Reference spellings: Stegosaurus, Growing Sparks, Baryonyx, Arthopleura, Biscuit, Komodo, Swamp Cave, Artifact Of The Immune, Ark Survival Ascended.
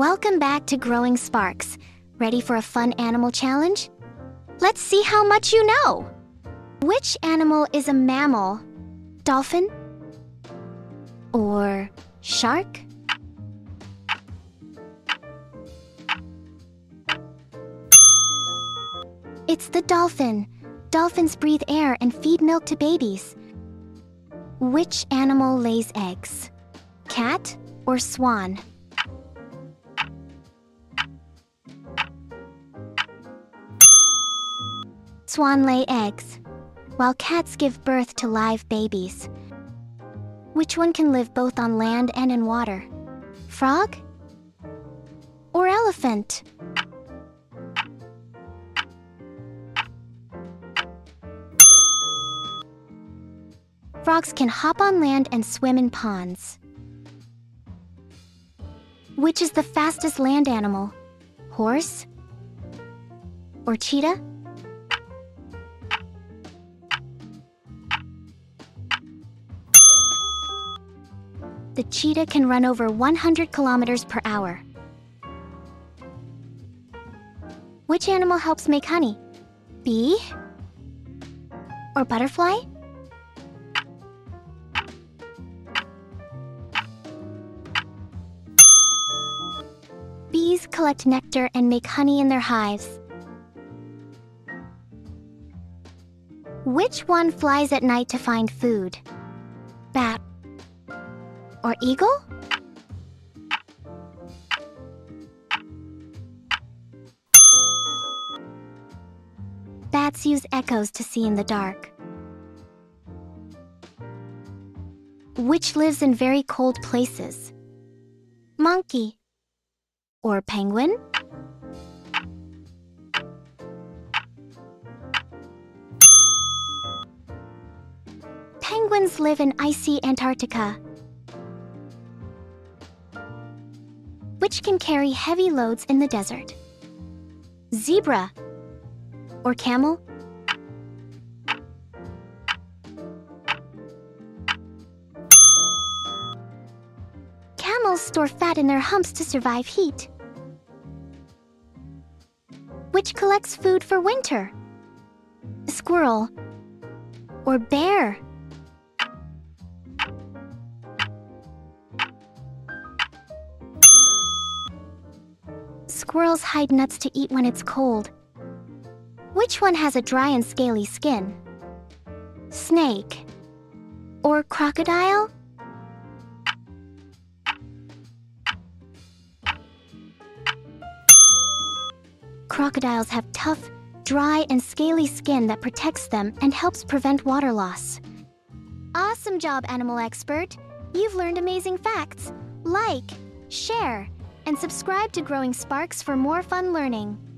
Welcome back to Growing Sparks. Ready for a fun animal challenge? Let's see how much you know. Which animal is a mammal? Dolphin? Or shark? It's the dolphin. Dolphins breathe air and feed milk to babies. Which animal lays eggs? Cat or swan? Swan lay eggs, while cats give birth to live babies. Which one can live both on land and in water? Frog or elephant? Frogs can hop on land and swim in ponds. Which is the fastest land animal? Horse or cheetah? The cheetah can run over 100 kilometers per hour. Which animal helps make honey? Bee? Or butterfly? Bees collect nectar and make honey in their hives. Which one flies at night to find food? Bat. Or eagle? Bats use echoes to see in the dark. Which lives in very cold places? Monkey? Or penguin? Penguins live in icy Antarctica. Which can carry heavy loads in the desert? Zebra or camel? Camels store fat in their humps to survive heat. Which collects food for winter? Squirrel or bear? Squirrels hide nuts to eat when it's cold. Which one has a dry and scaly skin? Snake or crocodile? Crocodiles have tough, dry, and scaly skin that protects them and helps prevent water loss. Awesome job, animal expert! You've learned amazing facts. Like, share, and subscribe to Growing Sparks for more fun learning.